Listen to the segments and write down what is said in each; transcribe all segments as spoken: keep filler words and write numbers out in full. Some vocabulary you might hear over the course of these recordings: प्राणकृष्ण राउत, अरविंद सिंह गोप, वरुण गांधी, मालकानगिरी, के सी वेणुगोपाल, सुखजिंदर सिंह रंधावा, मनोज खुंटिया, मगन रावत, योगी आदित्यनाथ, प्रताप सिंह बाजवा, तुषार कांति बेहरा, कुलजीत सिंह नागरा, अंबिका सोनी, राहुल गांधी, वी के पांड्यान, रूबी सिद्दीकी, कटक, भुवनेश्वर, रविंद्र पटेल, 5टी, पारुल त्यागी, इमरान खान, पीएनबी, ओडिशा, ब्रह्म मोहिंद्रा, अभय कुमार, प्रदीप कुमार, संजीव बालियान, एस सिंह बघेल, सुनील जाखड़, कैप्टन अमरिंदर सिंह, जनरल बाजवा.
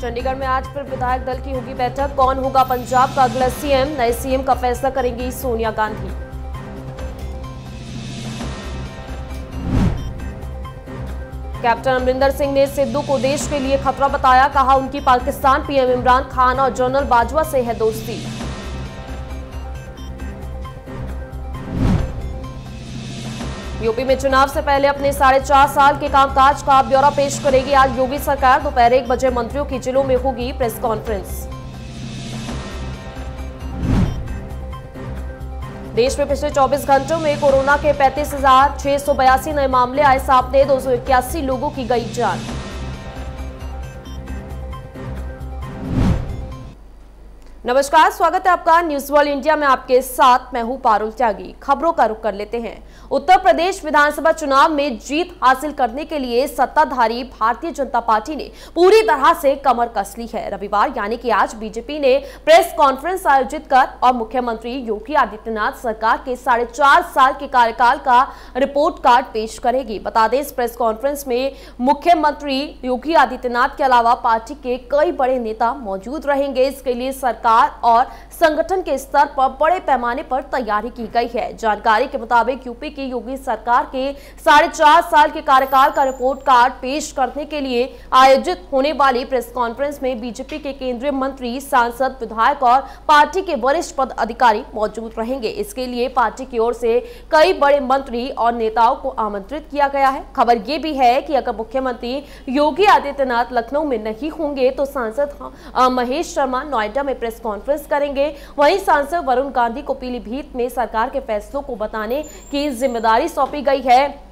चंडीगढ़ में आज फिर विधायक दल की होगी बैठक, कौन होगा पंजाब का अगला सीएम, नए सीएम का फैसला करेंगी सोनिया गांधी। कैप्टन अमरिंदर सिंह ने सिद्धू को देश के लिए खतरा बताया, कहा उनकी पाकिस्तान पीएम इमरान खान और जनरल बाजवा से है दोस्ती। यूपी में चुनाव से पहले अपने साढ़े चार साल के कामकाज का ब्यौरा पेश करेगी आज योगी सरकार। दोपहर एक बजे मंत्रियों की जिलों में होगी प्रेस कॉन्फ्रेंस। देश में पिछले चौबीस घंटों में कोरोना के पैंतीस हजार छह सौ बयासी नए मामले आए सामने, दो सौ इक्यासी लोगों की गई जान। नमस्कार, स्वागत है आपका न्यूज वर्ल्ड इंडिया में। आपके साथ मैं हूं पारुल त्यागी। खबरों का रुख कर लेते हैं। उत्तर प्रदेश विधानसभा चुनाव में जीत हासिल करने के लिए सत्ताधारी भारतीय जनता पार्टी ने पूरी तरह से कमर कस ली है। रविवार यानी कि आज बीजेपी ने प्रेस कॉन्फ्रेंस आयोजित कर और मुख्यमंत्री योगी आदित्यनाथ सरकार के साढ़े चार साल के कार्यकाल का रिपोर्ट कार्ड पेश करेगी। बता दें, इस प्रेस कॉन्फ्रेंस में मुख्यमंत्री योगी आदित्यनाथ के अलावा पार्टी के कई बड़े नेता मौजूद रहेंगे। इसके लिए सरकार और संगठन के स्तर पर बड़े पैमाने पर तैयारी की गई है। जानकारी के मुताबिक यूपी की योगी सरकार के साढ़े चार साल के कार्यकाल का रिपोर्ट कार्ड पेश करने के लिए आयोजित होने वाली प्रेस कॉन्फ्रेंस में बीजेपी के केंद्रीय मंत्री, सांसद, विधायक और पार्टी के वरिष्ठ पदाधिकारी मौजूद रहेंगे। इसके लिए पार्टी की ओर से कई बड़े मंत्री और नेताओं को आमंत्रित किया गया है। खबर यह भी है कि अगर मुख्यमंत्री योगी आदित्यनाथ लखनऊ में नहीं होंगे तो सांसद महेश शर्मा नोएडा में प्रेस कॉन्फ्रेंस करेंगे। वहीं सांसद वरुण गांधी को पीलीभीत में सरकार के फैसलों को बताने की जिम्मेदारी सौंपी गई है,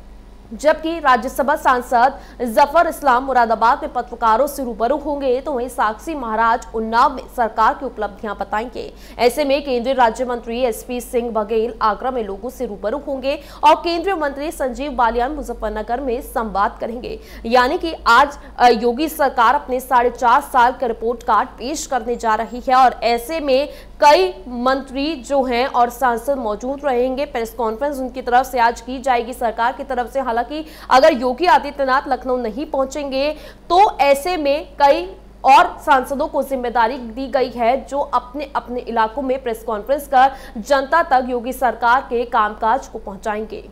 जबकि राज्यसभा सांसद जफर इस्लाम मुरादाबाद में पत्रकारों से रूबरू होंगे, तो वहीं साक्षी महाराज उन्नाव में सरकार की उपलब्धियां बताएंगे। ऐसे में केंद्रीय राज्य मंत्री एस सिंह बघेल आगरा में लोगों से रूबरू होंगे और केंद्रीय मंत्री संजीव बालियान मुजफ्फरनगर में संवाद करेंगे। यानी कि आज योगी सरकार अपने साढ़े चार साल का रिपोर्ट कार्ड पेश करने जा रही है और ऐसे में कई मंत्री जो हैं और सांसद मौजूद रहेंगे। प्रेस कॉन्फ्रेंस उनकी तरफ से आज की जाएगी सरकार की तरफ से। हालांकि अगर योगी आदित्यनाथ लखनऊ नहीं पहुंचेंगे तो ऐसे में कई और सांसदों को जिम्मेदारी दी गई है जो अपने अपने इलाकों में प्रेस कॉन्फ्रेंस कर जनता तक योगी सरकार के कामकाज को पहुंचाएंगे।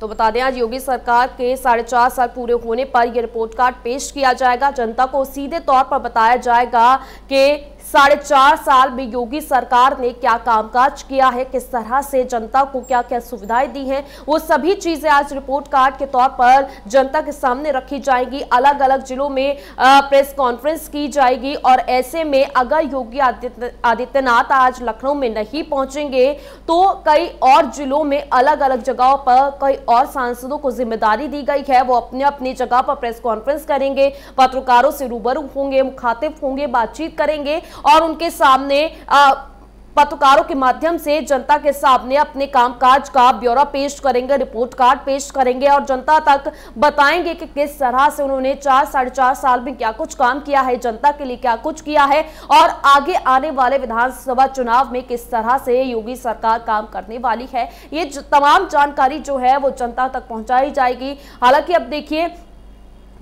तो बता दें, आज योगी सरकार के साढ़े चार साल पूरे होने पर यह रिपोर्ट कार्ड पेश किया जाएगा। जनता को सीधे तौर पर बताया जाएगा कि साढ़े चार साल में योगी सरकार ने क्या कामकाज किया है, किस तरह से जनता को क्या क्या सुविधाएं दी हैं, वो सभी चीज़ें आज रिपोर्ट कार्ड के तौर पर जनता के सामने रखी जाएगी। अलग अलग जिलों में प्रेस कॉन्फ्रेंस की जाएगी और ऐसे में अगर योगी आदित्यनाथ आज लखनऊ में नहीं पहुंचेंगे तो कई और जिलों में अलग अलग जगहों पर कई और सांसदों को जिम्मेदारी दी गई है। वो अपने अपनी जगह पर प्रेस कॉन्फ्रेंस करेंगे, पत्रकारों से रूबरू होंगे, मुखातिब होंगे, बातचीत करेंगे और उनके सामने पत्रकारों के माध्यम से जनता के सामने अपने कामकाज का ब्यौरा पेश करेंगे, रिपोर्ट कार्ड पेश करेंगे और जनता तक बताएंगे कि किस तरह से उन्होंने चार साढ़े चार साल में क्या कुछ काम किया है, जनता के लिए क्या कुछ किया है और आगे आने वाले विधानसभा चुनाव में किस तरह से योगी सरकार काम करने वाली है। ये तमाम जानकारी जो है वो जनता तक पहुँचाई जाएगी। हालांकि अब देखिए,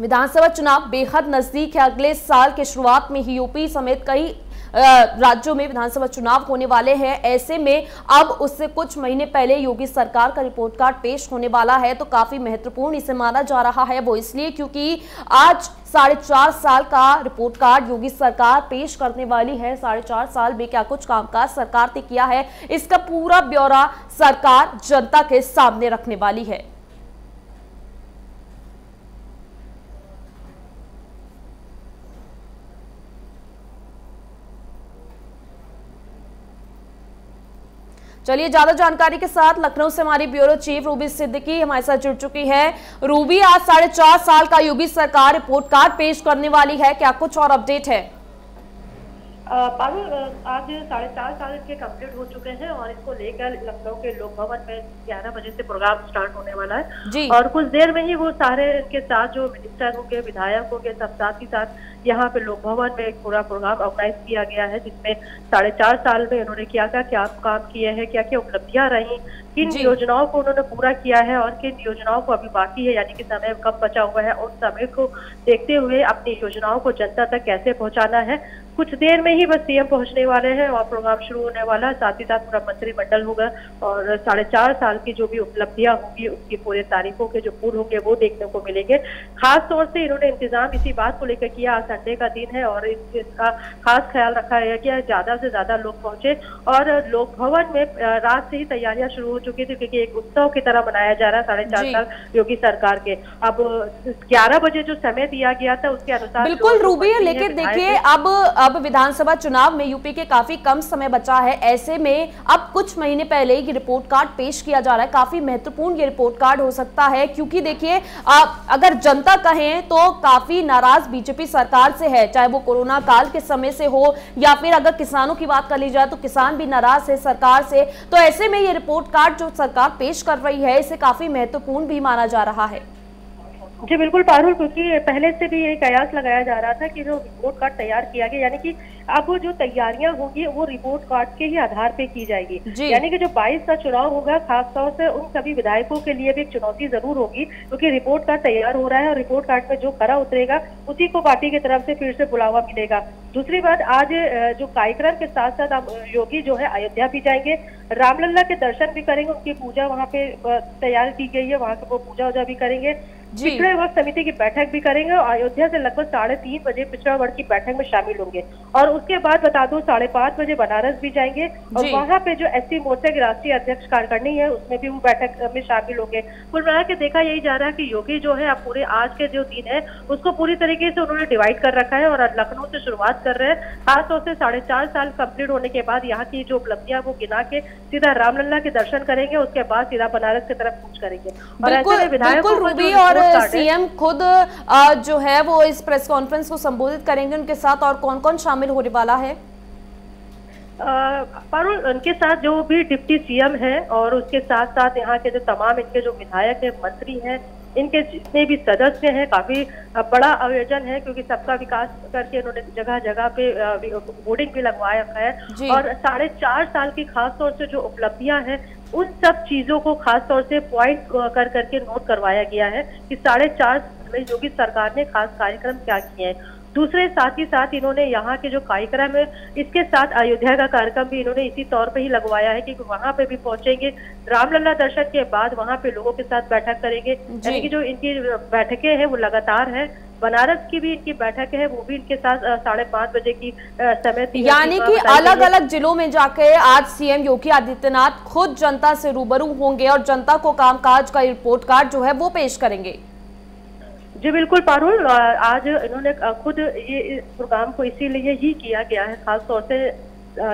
विधानसभा चुनाव बेहद नजदीक है। अगले साल के शुरुआत में ही यूपी समेत कई राज्यों में विधानसभा चुनाव होने वाले हैं। ऐसे में अब उससे कुछ महीने पहले योगी सरकार का रिपोर्ट कार्ड पेश होने वाला है तो काफी महत्वपूर्ण इसे माना जा रहा है। वो इसलिए क्योंकि आज साढ़े चार साल का रिपोर्ट कार्ड योगी सरकार पेश करने वाली है। साढ़े चार साल में क्या कुछ कामकाज सरकार ने किया है, इसका पूरा ब्यौरा सरकार जनता के सामने रखने वाली है। चलिए, ज्यादा जानकारी के साथ लखनऊ से हमारी ब्यूरो चीफ रूबी सिद्दीकी हमारे साथ जुड़ चुकी है। रूबी, आज साढ़े चार साल का योगी सरकार रिपोर्ट कार्ड पेश करने वाली है, क्या कुछ और अपडेट है? पारुल, आज साढ़े चार साल के कंप्लीट हो चुके हैं और इसको लेकर लखनऊ के लोक भवन में ग्यारह बजे से प्रोग्राम स्टार्ट होने वाला है जी। और कुछ देर में ही वो सारे इनके साथ जो मिनिस्टर होंगे, विधायक होंगे, सब साथ ही साथ यहाँ पे लोक भवन में एक पूरा प्रोग्राम ऑर्गेनाइज किया गया है जिसमें साढ़े चार साल में इन्होंने क्या क्या काम किए हैं, क्या क्या उपलब्धियां रही, किन योजनाओं को उन्होंने पूरा किया है और किन योजनाओं को अभी बाकी है, यानी कि समय कब बचा हुआ है, उस समय को देखते हुए अपनी योजनाओं को जनता तक कैसे पहुंचाना है। कुछ देर में ही बस सीएम पहुंचने वाले हैं और प्रोग्राम शुरू होने वाला है। साथ ही साथ पूरा मंत्रिमंडल होगा और साढ़े चार साल की जो भी उपलब्धियां होंगी उसकी पूरे तारीखों के जो पूर्ण होंगे वो देखने को मिलेंगे। खास तौर से इन्होंने इंतजाम इसी बात को लेकर किया, आज संडे का दिन है और इसका खास ख्याल रखा गया ज्यादा से ज्यादा लोग पहुंचे। और लोक भवन में रात से ही तैयारियां शुरू चुकी थी क्योंकि एक उत्सव की तरह मनाया जा रहा है साढ़े चार साल योगी सरकार के। अब ग्यारह बजे जो समय दिया गया था उसके अनुसार बिल्कुल रूबी है, लेकिन देखिए अब अब विधानसभा चुनाव में यूपी के काफी कम समय बचा है। ऐसे में अब कुछ महीने पहले ही रिपोर्ट कार्ड पेश किया जा रहा है, काफी महत्वपूर्ण ये रिपोर्ट कार्ड हो सकता है क्योंकि देखिए अगर जनता कहें तो काफी नाराज बीजेपी सरकार से है, चाहे वो कोरोना काल के समय से हो या फिर अगर किसानों की बात कर ली जाए तो किसान भी नाराज है सरकार से। तो ऐसे में ये रिपोर्ट कार्ड जो सरकार पेश कर रही है इसे काफी महत्वपूर्ण भी माना जा रहा है। जी बिल्कुल पारुल, क्योंकि पहले से भी ये कयास लगाया जा रहा था कि जो रिपोर्ट कार्ड तैयार किया गया यानी कि अब जो तैयारियां होंगी वो रिपोर्ट कार्ड के ही आधार पे की जाएगी। यानी कि जो बाईस का चुनाव होगा खासतौर से उन सभी विधायकों के लिए भी एक चुनौती जरूर होगी क्योंकि रिपोर्ट कार्ड तैयार हो रहा है और रिपोर्ट कार्ड में जो खरा उतरेगा उसी को पार्टी की तरफ से फिर से बुलावा मिलेगा। दूसरी बात, आज जो कार्यक्रम के साथ साथ आप योगी जो है अयोध्या भी जाएंगे, रामलला के दर्शन भी करेंगे, उनकी पूजा वहाँ पे तैयार की गई है, वहाँ पे वो पूजा वूजा भी करेंगे, पिछड़ा वर्ग समिति की बैठक भी करेंगे और अयोध्या से लगभग साढ़े तीन बजे पिछड़ा वर्ग की बैठक में शामिल होंगे। और उसके बाद बता दो साढ़े पांच बजे बनारस भी जाएंगे और वहाँ पे जो एस सी मोर्चा की राष्ट्रीय अध्यक्ष कार्यकारिणी है उसमें भी वो बैठक में शामिल होंगे। कुल मिला के देखा यही जा रहा है कि योगी जो है आप पूरे आज के जो दिन है उसको पूरी तरीके से उन्होंने डिवाइड कर रखा है और लखनऊ से शुरुआत कर रहे हैं। खासतौर से साढ़े चार साल कम्प्लीट होने के बाद यहाँ की जो उपलब्धियां वो गिना के सीधा रामलला के दर्शन करेंगे, उसके बाद सीधा बनारस की तरफ कूच करेंगे। और ऐसे विधायक सीएम खुद जो है वो इस प्रेस कॉन्फ्रेंस को संबोधित करेंगे। उनके साथ और कौन कौन शामिल होने वाला है? पारुल, उनके साथ जो भी डिप्टी सीएम है और उसके साथ साथ यहाँ के जो तमाम इनके जो विधायक है, मंत्री हैं, इनके जितने भी सदस्य हैं, काफी बड़ा आयोजन है क्योंकि सबका विकास करके इन्होंने जगह जगह पे होर्डिंग भी लगवाया है और साढ़े चार साल की खासतौर से जो उपलब्धियां हैं उन सब चीजों को खासतौर से पॉइंट कर करके नोट करवाया गया है कि साढ़े चार साल में योगी सरकार ने खास कार्यक्रम क्या किए हैं। दूसरे साथ ही साथ इन्होंने यहाँ के जो कार्यक्रम है इसके साथ अयोध्या का कार्यक्रम भी इन्होंने इसी तौर पे ही लगवाया है कि वहाँ पे भी पहुंचेंगे, रामलला दर्शन के बाद वहाँ पे लोगों के साथ बैठक करेंगे। यानी कि जो इनकी बैठकें हैं वो लगातार है, बनारस की भी इनकी बैठक है वो भी इनके साथ साढ़े पांच बजे की समय, यानी कि अलग अलग जिलों में जाके आज सीएम योगी आदित्यनाथ खुद जनता से रूबरू होंगे और जनता को कामकाज का रिपोर्ट कार्ड जो है वो पेश करेंगे। जी बिल्कुल पारुल, आज इन्होंने खुद ये इस प्रोग्राम को इसीलिए ही किया गया है, खासतौर से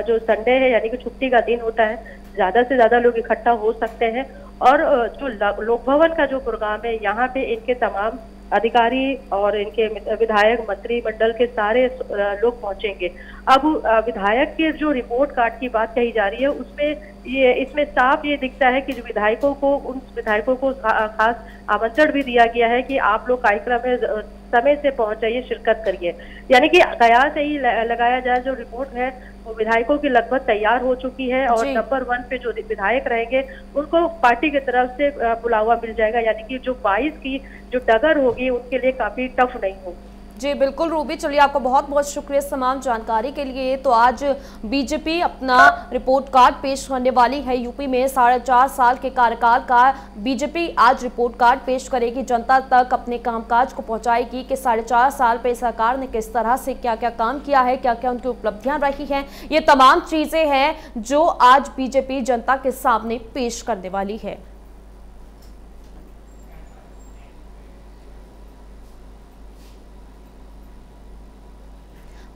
जो संडे है यानी कि छुट्टी का दिन होता है, ज्यादा से ज्यादा लोग इकट्ठा हो सकते हैं। और जो लोक भवन का जो प्रोग्राम है यहाँ पे इनके तमाम अधिकारी और इनके विधायक मंत्रिमंडल के सारे लोग पहुंचेंगे। अब विधायक के जो रिपोर्ट कार्ड की बात कही जा रही है उसमें ये इसमें साफ ये दिखता है कि जो विधायकों को उन विधायकों को खास आमंत्रण भी दिया गया है कि आप लोग कार्यक्रम में समय से पहुंच जाइए, शिरकत करिए। यानी कि कयास से ही लगाया जाए जो रिपोर्ट है वो विधायकों की लगभग तैयार हो चुकी है और नंबर वन पे जो विधायक रहेंगे उनको पार्टी की तरफ से बुलावा मिल जाएगा। यानी कि जो बाईस की जो डगर होगी उनके लिए काफी टफ नहीं होगी। जी बिल्कुल रूबी, चलिए आपको बहुत बहुत शुक्रिया तमाम जानकारी के लिए। तो आज बीजेपी अपना रिपोर्ट कार्ड पेश करने वाली है। यूपी में साढ़े चार साल के कार्यकाल का बीजेपी आज रिपोर्ट कार्ड पेश करेगी, जनता तक अपने कामकाज को पहुंचाएगी कि साढ़े चार साल पे सरकार ने किस तरह से क्या क्या काम किया है, क्या क्या उनकी उपलब्धियां रही हैं। ये तमाम चीज़ें हैं जो आज बीजेपी जनता के सामने पेश करने वाली है।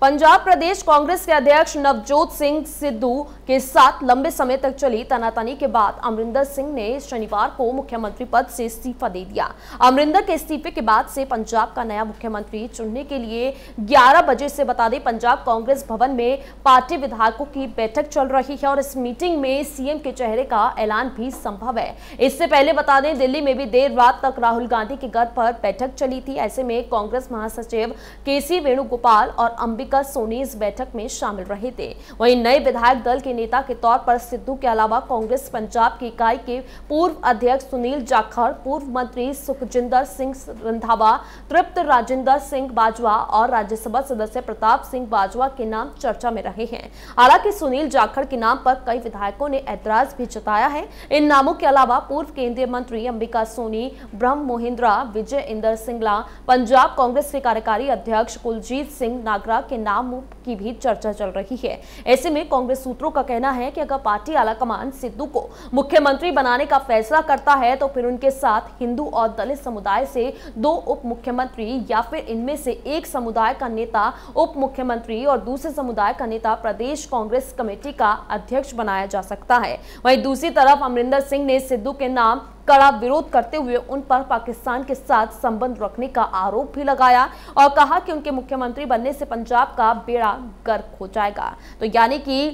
पंजाब प्रदेश कांग्रेस के अध्यक्ष नवजोत सिंह सिद्धू के साथ लंबे समय तक चली तनातनी के बाद अमरिंदर सिंह ने शनिवार को मुख्यमंत्री पद से इस्तीफा दे दिया। अमरिंदर के इस्तीफे के बाद से पंजाब का नया मुख्यमंत्री चुनने के लिए ग्यारह बजे से बता दें पंजाब कांग्रेस भवन में पार्टी विधायकों की बैठक चल रही है और इस मीटिंग में सीएम के चेहरे का ऐलान भी संभव है। इससे पहले बता दें दिल्ली में भी देर रात तक राहुल गांधी के घर पर बैठक चली थी। ऐसे में कांग्रेस महासचिव के सी वेणुगोपाल और अंबिका लेकर सोनी इस बैठक में शामिल रहे थे। वहीं नए विधायक दल के नेता के तौर पर सिद्धू के अलावा कांग्रेस पंजाब की इकाई के पूर्व अध्यक्ष सुनील जाखड़, पूर्व मंत्री सुखजिंदर सिंह रंधावा, तृप्त राजेंद्र सिंह बाजवा और राज्यसभा सदस्य प्रताप सिंह बाजवा के नाम चर्चा में रहे हैं। हालांकि सुनील जाखड़ के नाम पर कई विधायकों ने ऐतराज भी जताया है। इन नामों के अलावा पूर्व केंद्रीय मंत्री अंबिका सोनी, ब्रह्म मोहिंद्रा, विजय इंदर सिंगला, पंजाब कांग्रेस के कार्यकारी अध्यक्ष कुलजीत सिंह नागरा के नाम की भी चर्चा चल रही है। ऐसे में कांग्रेस सूत्रों का कहना है कि अगर पार्टी आलाकमान सिद्धू को मुख्यमंत्री बनाने का फैसला करता है तो फिर उनके साथ हिंदू और दलित समुदाय से दो उप मुख्यमंत्री या फिर इनमें से एक समुदाय का नेता उप मुख्यमंत्री और दूसरे समुदाय का नेता प्रदेश कांग्रेस कमेटी का अध्यक्ष बनाया जा सकता है। वहीं दूसरी तरफ अमरिंदर सिंह ने सिद्धू के नाम कड़ा विरोध करते हुए उन पर पाकिस्तान के साथ संबंध रखने का आरोप भी लगाया और कहा कि उनके मुख्यमंत्री बनने से पंजाब का बेड़ा गर्क हो जाएगा। तो यानी कि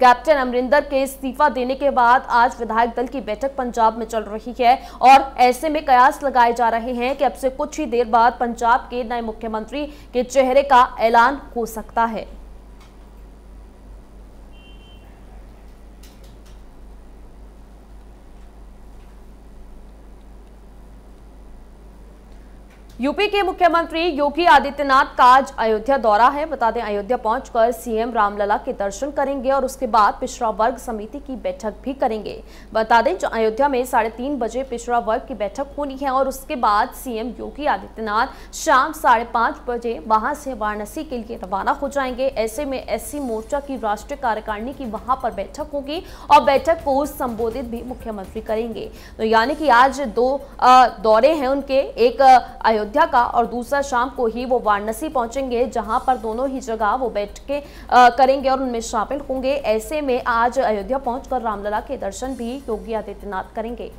कैप्टन अमरिंदर के इस्तीफा देने के बाद आज विधायक दल की बैठक पंजाब में चल रही है और ऐसे में कयास लगाए जा रहे हैं कि अब से कुछ ही देर बाद पंजाब के नए मुख्यमंत्री के चेहरे का ऐलान हो सकता है। यूपी के मुख्यमंत्री योगी आदित्यनाथ का आज अयोध्या दौरा है। बता दें, अयोध्या पहुंचकर सीएम रामलला के दर्शन करेंगे और उसके बाद पिछड़ा वर्ग समिति की बैठक भी करेंगे। बता दें, जो अयोध्या में साढ़े तीन बजे पिछड़ा वर्ग की बैठक होनी है और उसके बाद सीएम योगी आदित्यनाथ शाम साढ़े पाँच बजे वहां से वाराणसी के लिए रवाना हो जाएंगे। ऐसे में एस सी मोर्चा की राष्ट्रीय कार्यकारिणी की वहाँ पर बैठक होगी और बैठक को संबोधित भी मुख्यमंत्री करेंगे। तो यानी कि आज दो दौरे हैं उनके, एक अयोध्या का और दूसरा शाम को ही वो वाराणसी पहुंचेंगे, जहां पर दोनों ही जगह वो बैठ के आ, करेंगे और उनमें शामिल होंगे। ऐसे में आज अयोध्या पहुंचकर रामलला के दर्शन भी योगी आदित्यनाथ करेंगे।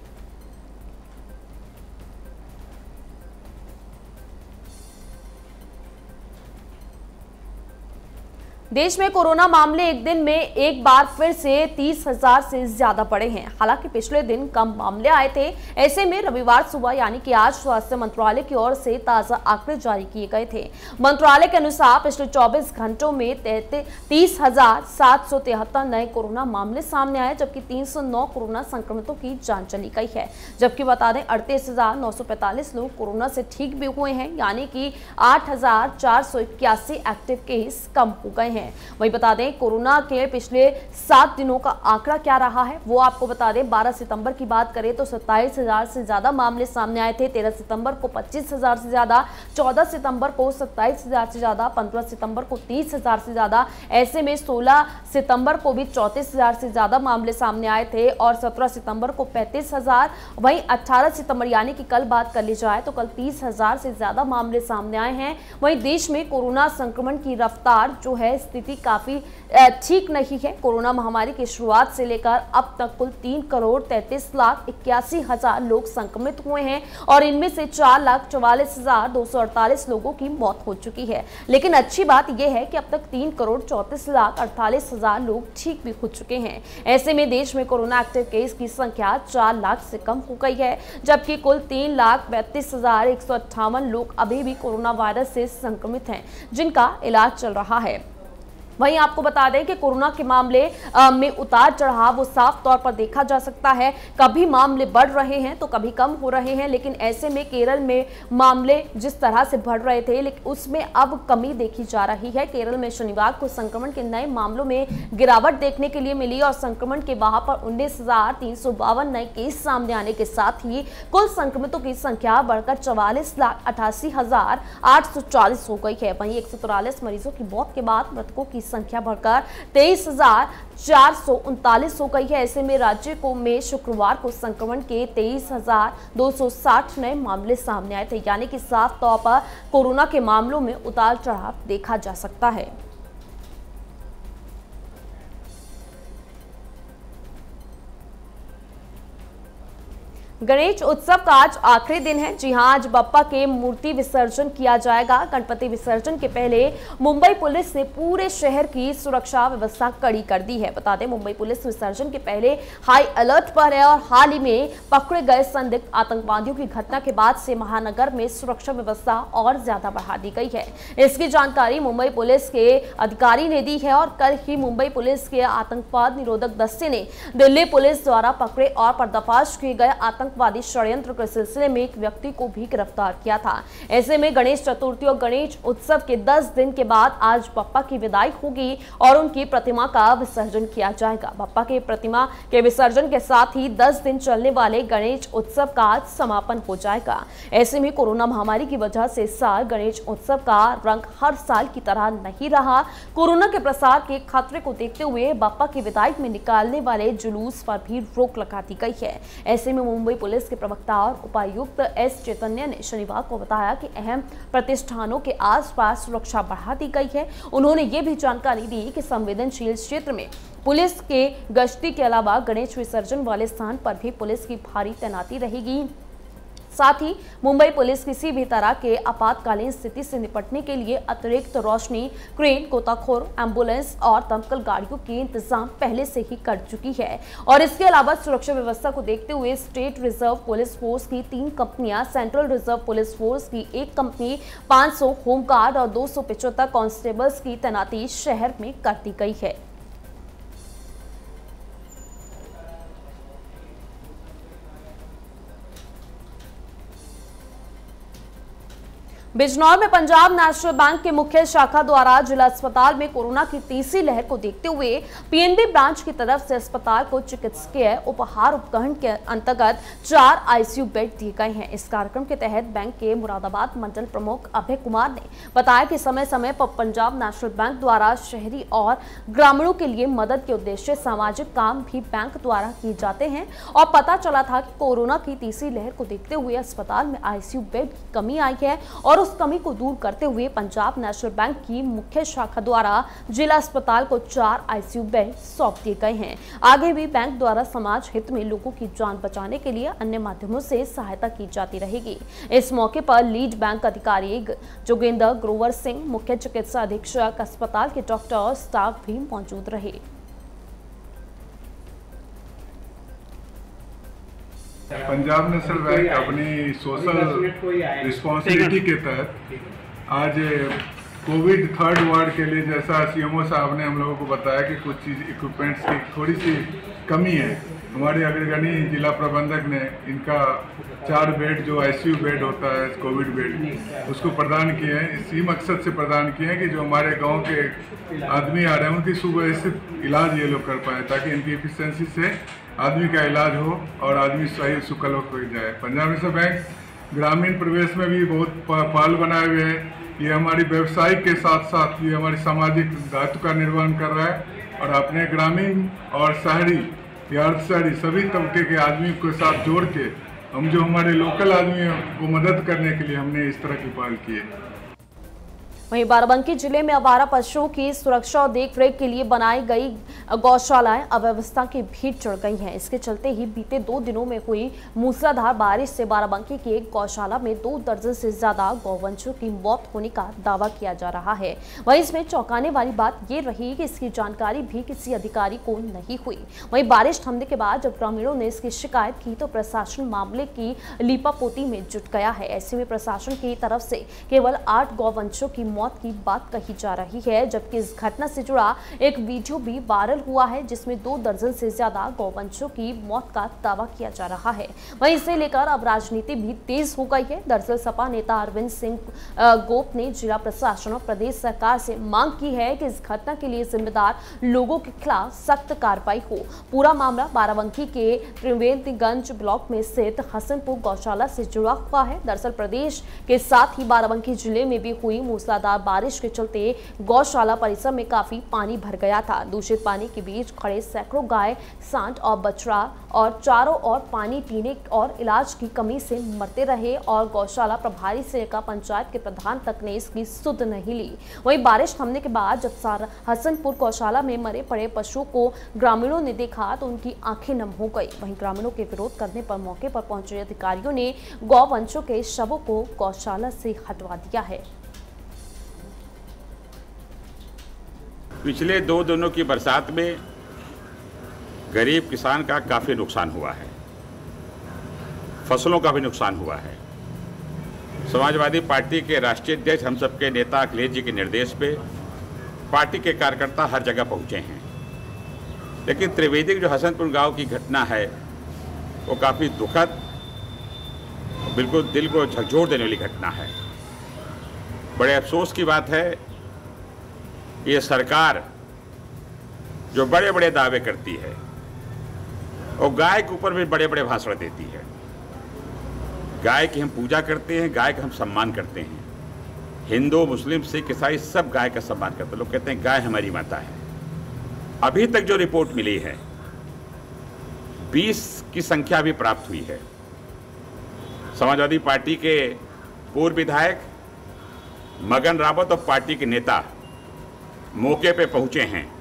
देश में कोरोना मामले एक दिन में एक बार फिर से तीस हजार से ज्यादा बढ़े हैं। हालांकि पिछले दिन कम मामले आए थे। ऐसे में रविवार सुबह यानी कि आज स्वास्थ्य मंत्रालय की ओर से ताजा आंकड़े जारी किए गए थे। मंत्रालय के अनुसार पिछले चौबीस घंटों में तीस हजार सात सौ तिहत्तर नए कोरोना मामले सामने आए, जबकि तीन सौ नौ कोरोना संक्रमितों की जान चली गई है। जबकि बता दें, अड़तीस हजार नौ सौ पैंतालीस लोग कोरोना से ठीक भी हुए हैं, यानी कि आठ हजार चार सौ इक्यासी एक्टिव केस कम हो गए हैं। वही बता दें, कोरोना के पिछले सात दिनों का आंकड़ा क्या रहा है वो आपको बता दें। बारह सितंबर की बात करें तो सत्ताईस हजार से ज्यादा मामले सामने आए थे। तेरह सितंबर को पच्चीस हजार से ज्यादा, चौदह सितंबर को सत्ताईस हजार से ज्यादा, पंद्रह सितंबर को तीस हजार से ज्यादा। ऐसे में सोलह सितंबर को भी चौंतीस हजार से ज्यादा मामले सामने आए थे और सत्रह सितंबर को पैंतीस हजार। वहीं अठारह सितंबर यानी कि कल बात कर ली जाए तो कल तीस हजार से ज्यादा मामले सामने आए हैं। वहीं देश में कोरोना संक्रमण की रफ्तार जो है स्थिति काफी ठीक नहीं है। कोरोना महामारी की शुरुआत से लेकर अब तक कुल तीन करोड़ तैंतीस लाख इक्यासी हजार लोग संक्रमित हुए हैं और इनमें से चार लाख चौवालीस हजार दो सौ अड़तालीस लोगों की मौत हो चुकी है। लेकिन अच्छी बात यह है कि अब तक तीन करोड़ चौंतीस लाख अड़तालीस हजार लोग ठीक भी हो चुके हैं। ऐसे में देश में कोरोना एक्टिव केस की संख्या चार लाख से कम हो गई है, जबकि कुल तीन लाख पैंतीस हजार एक सौ अट्ठावन लोग अभी भी कोरोना वायरस से संक्रमित हैं, जिनका इलाज चल रहा है। वहीं आपको बता दें कि कोरोना के मामले आ, में उतार चढ़ाव वो साफ तौर पर देखा जा सकता है। कभी मामले बढ़ रहे हैं तो कभी कम हो रहे हैं, लेकिन ऐसे में केरल में मामले जिस तरह से बढ़ रहे थे लेकिन उसमें अब कमी देखी जा रही है। केरल में शनिवार को संक्रमण के नए मामलों में गिरावट देखने के लिए मिली और संक्रमण के वहां पर उन्नीस हजार तीन सौ बावन नए केस सामने आने के साथ ही कुल संक्रमितों की संख्या बढ़कर चवालीस लाख अठासी हजार आठ सौ चालीस हो गई है। वहीं एक सौ तिरालीस मरीजों की मौत के बाद मृतकों की संख्या बढ़कर तेईस हजार चार सौ उनतालीस हो गई है। ऐसे में राज्य को में शुक्रवार को संक्रमण के तेईस हजार दो सौ साठ नए मामले सामने आए थे। यानी कि साफ तौर पर कोरोना के मामलों में उतार चढ़ाव देखा जा सकता है। गणेश उत्सव का आज आखिरी दिन है। जी हां, आज बप्पा के मूर्ति विसर्जन किया जाएगा। गणपति विसर्जन के पहले मुंबई पुलिस ने पूरे शहर की सुरक्षा व्यवस्था कड़ी कर दी है। बता दें, मुंबई पुलिस विसर्जन के पहले हाई अलर्ट पर है और हाल ही में पकड़े गए संदिग्ध आतंकवादियों की घटना के बाद से महानगर में सुरक्षा व्यवस्था और ज्यादा बढ़ा दी गई है। इसकी जानकारी मुंबई पुलिस के अधिकारी ने दी है और कल ही मुंबई पुलिस के आतंकवाद निरोधक दस्ते ने दिल्ली पुलिस द्वारा पकड़े और पर्दाफाश किए गए आतंकवादी षड्यंत्र के सिलसिले में एक व्यक्ति को भी गिरफ्तार किया था। ऐसे में गणेश चतुर्थी और गणेश उत्सव के दस दिन के बाद आज बप्पा की विदाई होगी और उनकी प्रतिमा का विसर्जन किया जाएगा। बप्पा के प्रतिमा के विसर्जन के साथ ही दस दिन चलने वाले गणेश उत्सव का आज समापन हो जाएगा। ऐसे में कोरोना महामारी की वजह से इस साल गणेश उत्सव का रंग हर साल की तरह नहीं रहा। कोरोना के प्रसार के खतरे को देखते हुए बप्पा की विदाई में निकालने वाले जुलूस पर भी रोक लगा दी गई है। ऐसे में मुंबई पुलिस के प्रवक्ता और उपायुक्त एस चैतन्य ने शनिवार को बताया कि अहम प्रतिष्ठानों के आसपास सुरक्षा बढ़ा दी गई है। उन्होंने ये भी जानकारी दी कि संवेदनशील क्षेत्र में पुलिस के गश्ती के अलावा गणेश विसर्जन वाले स्थान पर भी पुलिस की भारी तैनाती रहेगी। साथ ही मुंबई पुलिस किसी भी तरह के आपातकालीन स्थिति से निपटने के लिए अतिरिक्त रोशनी, क्रेन, गोताखोर, एम्बुलेंस और दमकल गाड़ियों के इंतजाम पहले से ही कर चुकी है। और इसके अलावा सुरक्षा व्यवस्था को देखते हुए स्टेट रिजर्व पुलिस फोर्स की तीन कंपनियां, सेंट्रल रिजर्व पुलिस फोर्स की एक कंपनी, पाँच सौ होमगार्ड और दो सौ पिचहत्तर कॉन्स्टेबल्स की तैनाती शहर में कर दी गई है। बिजनौर में पंजाब नेशनल बैंक के मुख्य शाखा द्वारा जिला अस्पताल में कोरोना की तीसरी लहर को देखते हुए पीएनबी ब्रांच की तरफ से अस्पताल को चिकित्सकीय उपहार उपकरण के अंतर्गत चार आईसीयू बेड दिए गए हैं। इस कार्यक्रम के तहत बैंक के मुरादाबाद मंडल प्रमुख अभय कुमार ने बताया कि समय समय पर पंजाब नेशनल बैंक द्वारा शहरी और ग्रामीणों के लिए मदद के उद्देश्य सामाजिक काम भी बैंक द्वारा किए जाते हैं और पता चला था कि कोरोना की तीसरी लहर को देखते हुए अस्पताल में आईसीयू बेड की कमी आई है और उस कमी को दूर करते हुए पंजाब नेशनल बैंक की मुख्य शाखा द्वारा जिला अस्पताल को चार आईसीयू बेड सौंप दिए गए हैं। आगे भी बैंक द्वारा समाज हित में लोगों की जान बचाने के लिए अन्य माध्यमों से सहायता की जाती रहेगी। इस मौके पर लीड बैंक अधिकारी जोगेंद्र ग्रोवर सिंह, मुख्य चिकित्सा अधीक्षक अस्पताल के डॉक्टर और स्टाफ भी मौजूद रहे। पंजाब नेशनल बैंक अपनी सोशल रिस्पॉन्सिबिलिटी के तहत आज कोविड थर्ड वार्ड के लिए, जैसा सीएमओ साहब ने हम लोगों को बताया कि कुछ चीज़ इक्विपमेंट्स की थोड़ी सी कमी है, हमारे अग्रगणी जिला प्रबंधक ने इनका चार बेड जो आईसीयू बेड होता है कोविड बेड उसको प्रदान किए हैं। इसी मकसद से प्रदान किए हैं कि जो हमारे गाँव के आदमी आ रहे हैं उनकी सुव्यवस्थित इलाज ये लोग कर पाएँ ताकि इनकी एफिशेंसी से आदमी का इलाज हो और आदमी सही सुकल हो जाए। पंजाब नेशनल बैंक ग्रामीण प्रवेश में भी बहुत पाल बनाए हुए हैं। ये हमारी व्यवसायिक के साथ साथ ये हमारी सामाजिक दायित्व का निर्वहन कर रहा है और अपने ग्रामीण और शहरी या अर्धशहरी सभी तबके के आदमी के साथ जोड़ के हम जो हमारे लोकल आदमियों को मदद करने के लिए हमने इस तरह की पहल की है। वहीं बाराबंकी जिले में आवारा पशुओं की सुरक्षा और देखरेख के लिए बनाई गई गौशालाएं अव्यवस्था की भीड़ चढ़ गई हैं। इसके चलते ही बीते दो दिनों में हुई मूसलाधार बारिश से बाराबंकी की एक गौशाला में दो दर्जन से ज्यादा गौवंशों की मौत होने का दावा किया जा रहा है। वहीं इसमें चौंकाने वाली बात ये रही कि इसकी जानकारी भी किसी अधिकारी को नहीं हुई। वहीं बारिश थमने के बाद जब ग्रामीणों ने इसकी शिकायत की तो प्रशासन मामले की लीपापोती में जुट गया है। ऐसे में प्रशासन की तरफ से केवल आठ गौवंशों की मौत की बात कही जा रही है, जबकि इस घटना से जुड़ा एक वीडियो भी वायरल हुआ है जिसमें दो दर्जन से ज्यादा गौवंशों की मौत का दावा किया जा रहा है। वहीं इसे लेकर अब राजनीति भी तेज हो गई है। दरअसल सपा नेता अरविंद सिंह गोप ने जिला प्रशासन और प्रदेश सरकार से मांग की है कि इस घटना के लिए जिम्मेदार लोगों के खिलाफ सख्त कार्रवाई हो। पूरा मामला बाराबंकी के त्रिवेंद्रगंज ब्लॉक में स्थित हसनपुर गौशाला से जुड़ा हुआ है। दरअसल प्रदेश के साथ ही बाराबंकी जिले में भी हुई मूसलाधार लगातार बारिश के चलते गौशाला परिसर में काफी पानी भर गया था। दूषित पानी के बीच खड़े सैकड़ों गाय, सांड और बछड़ा और चारों ओर पानी पीने और इलाज की कमी से मरते रहे और गौशाला प्रभारी से लेकर पंचायत के प्रधान तक ने इसकी सुध नहीं ली। वहीं बारिश थमने के बाद जब सारा हसनपुर गौशाला में मरे पड़े पशुओं को ग्रामीणों ने देखा तो उनकी आंखें नम हो गई। वहीं ग्रामीणों के विरोध करने पर मौके पर पहुंचे अधिकारियों ने गौवंशों के शवों को गौशाला से हटवा दिया है। पिछले दो दिनों की बरसात में गरीब किसान का काफी नुकसान हुआ है, फसलों का भी नुकसान हुआ है। समाजवादी पार्टी के राष्ट्रीय अध्यक्ष हम सबके नेता अखिलेश जी के निर्देश पे पार्टी के कार्यकर्ता हर जगह पहुंचे हैं, लेकिन त्रिवेदी जो हसनपुर गांव की घटना है वो काफ़ी दुखद, बिल्कुल दिल को झकझोर देने वाली घटना है। बड़े अफसोस की बात है, ये सरकार जो बड़े बड़े दावे करती है और गाय के ऊपर भी बड़े बड़े भाषण देती है। गाय की हम पूजा करते हैं, गाय का हम सम्मान करते हैं, हिंदू मुस्लिम सिख ईसाई सब गाय का सम्मान करते हैं। लोग कहते हैं गाय हमारी माता है। अभी तक जो रिपोर्ट मिली है बीस की संख्या भी प्राप्त हुई है। समाजवादी पार्टी के पूर्व विधायक मगन रावत और पार्टी के नेता मौके पे पहुंचे हैं।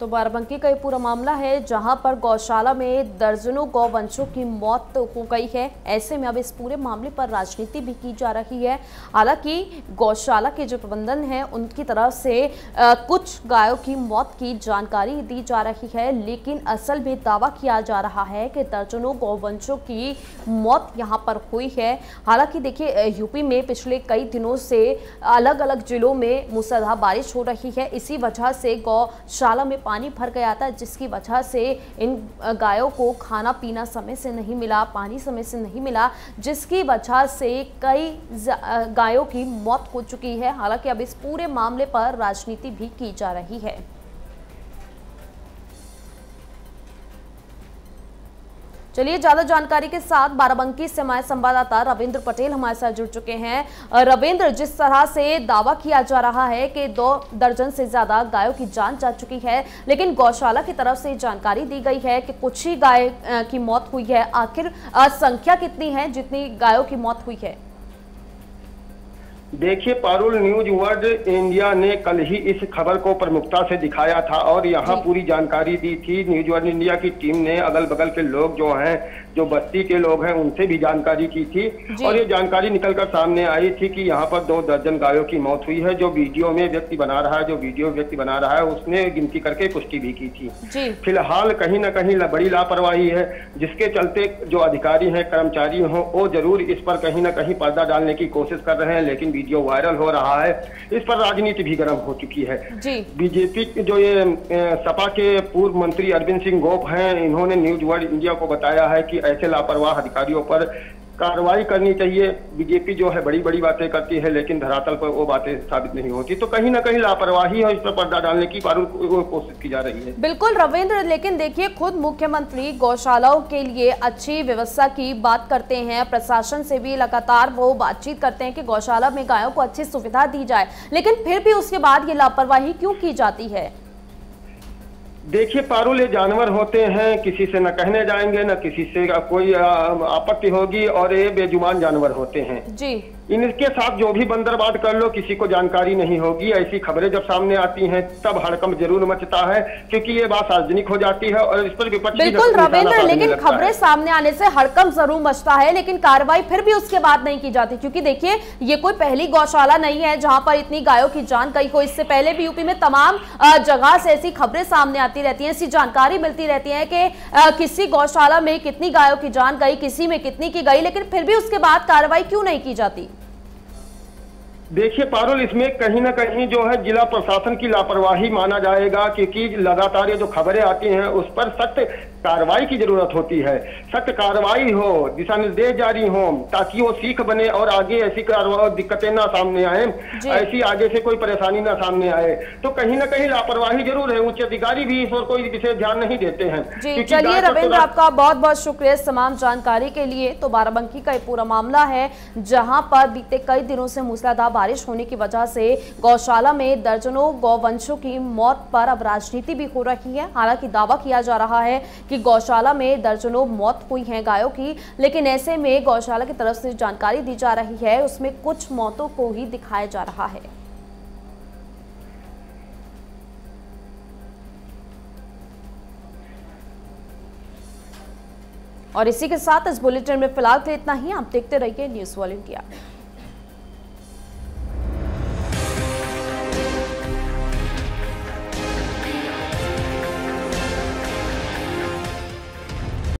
तो बाराबंकी का ये पूरा मामला है जहां पर गौशाला में दर्जनों गौवंशों की मौत हो गई है। ऐसे में अब इस पूरे मामले पर राजनीति भी की जा रही है। हालांकि गौशाला के जो प्रबंधन है उनकी तरफ से आ, कुछ गायों की मौत की जानकारी दी जा रही है, लेकिन असल में दावा किया जा रहा है कि दर्जनों गौवंशों की मौत यहाँ पर हुई है। हालाँकि देखिए यूपी में पिछले कई दिनों से अलग अलग जिलों में मूसलाधार बारिश हो रही है। इसी वजह से गौशाला में पानी भर गया था, जिसकी वजह से इन गायों को खाना पीना समय से नहीं मिला, पानी समय से नहीं मिला, जिसकी वजह से कई गायों की मौत हो चुकी है। हालांकि अब इस पूरे मामले पर राजनीति भी की जा रही है। चलिए ज्यादा जानकारी के साथ बाराबंकी से हमारे संवाददाता रविंद्र पटेल हमारे साथ जुड़ चुके हैं। रविंद्र, जिस तरह से दावा किया जा रहा है कि दो दर्जन से ज्यादा गायों की जान जा चुकी है, लेकिन गौशाला की तरफ से जानकारी दी गई है कि कुछ ही गाय की मौत हुई है, आखिर संख्या कितनी है जितनी गायों की मौत हुई है? देखिए पारुल, न्यूज वर्ल्ड इंडिया ने कल ही इस खबर को प्रमुखता से दिखाया था और यहाँ पूरी जानकारी दी थी। न्यूज वर्ल्ड इंडिया की टीम ने अगल बगल के लोग जो हैं, जो बस्ती के लोग हैं, उनसे भी जानकारी की थी और ये जानकारी निकलकर सामने आई थी कि यहाँ पर दो दर्जन गायों की मौत हुई है। जो वीडियो में व्यक्ति बना रहा है, जो वीडियो व्यक्ति बना रहा है, उसने गिनती करके पुष्टि भी की थी। फिलहाल कहीं ना कहीं बड़ी लापरवाही है, जिसके चलते जो अधिकारी हैं, कर्मचारी हों, वो जरूर इस पर कहीं ना कहीं पर्दा डालने की कोशिश कर रहे हैं, लेकिन वीडियो वायरल हो रहा है। इस पर राजनीति भी गर्म हो चुकी है। बीजेपी जो ये सपा के पूर्व मंत्री अरविंद सिंह गोप हैं, इन्होंने न्यूज वर्ल्ड इंडिया को बताया है कि ऐसे लापरवाह अधिकारियों पर कार्रवाई करनी चाहिए। बीजेपी जो है बड़ी बड़ी बातें करती है, लेकिन धरातल पर वो बातें साबित नहीं होती, तो कहीं ना कहीं लापरवाही और इस पर पर्दा डालने की कोशिश की जा रही है। बिल्कुल रविंद्र, लेकिन देखिए खुद मुख्यमंत्री गौशालाओं के लिए अच्छी व्यवस्था की बात करते हैं, प्रशासन से भी लगातार वो बातचीत करते हैं कि गौशाला में गायों को अच्छी सुविधा दी जाए, लेकिन फिर भी उसके बाद ये लापरवाही क्यों की जाती है? देखिए पारुल, ये जानवर होते हैं, किसी से न कहने जाएंगे, न किसी से कोई आपत्ति होगी और ये बेजुबान जानवर होते हैं जी। इनके साथ जो भी बंदरबात कर लो, किसी को जानकारी नहीं होगी। ऐसी खबरें जब सामने आती हैं तब हड़कंप जरूर मचता है, क्योंकि ये बात सार्वजनिक हो जाती है और इस पर विपक्ष। बिल्कुल रविंद्र, लेकिन खबरें सामने आने से हड़कंप जरूर मचता है, लेकिन कार्रवाई फिर भी उसके बाद नहीं की जाती, क्योंकि देखिए ये कोई पहली गौशाला नहीं है जहाँ पर इतनी गायों की जान गई हो। इससे पहले भी यूपी में तमाम जगह से ऐसी खबरें सामने आती रहती है, ऐसी जानकारी मिलती रहती है कि किसी गौशाला में कितनी गायों की जान गई, किसी में कितनी की गई, लेकिन फिर भी उसके बाद कार्रवाई क्यों नहीं की जाती? देखिए पारुल, इसमें कहीं ना कहीं जो है जिला प्रशासन की लापरवाही माना जाएगा, क्योंकि लगातार ये जो खबरें आती हैं उस पर सख्त कार्रवाई की जरूरत होती है। सख्त कार्रवाई हो, दिशा निर्देश जारी हो, ताकि वो सीख बने और आगे ऐसी दिक्कतें ना सामने आए, ऐसी आगे से कोई परेशानी ना सामने आए। तो कहीं ना कहीं लापरवाही जरूर है, उच्च अधिकारी भी इस पर कोई विशेष ध्यान नहीं देते हैं। चलिए रविंद्र, आपका बहुत बहुत शुक्रिया इस तमाम जानकारी के लिए। तो बाराबंकी का ये पूरा मामला है जहाँ पर बीते कई दिनों से मूसलाधार बारिश होने की वजह से गौशाला में दर्जनों गौवंशों की मौत पर अब राजनीति भी हो रही है। हालांकि दावा किया जा रहा है कि गौशाला में दर्जनों मौत हुई हैं गायों की, लेकिन ऐसे में गौशाला की तरफ से जानकारी दी जा रही है उसमें कुछ मौतों को ही दिखाया जा रहा है। और इसी के साथ इस बुलेटिन में फिलहाल के इतना ही। आप देखते रहिए न्यूज़ वर्ल्ड इंडिया।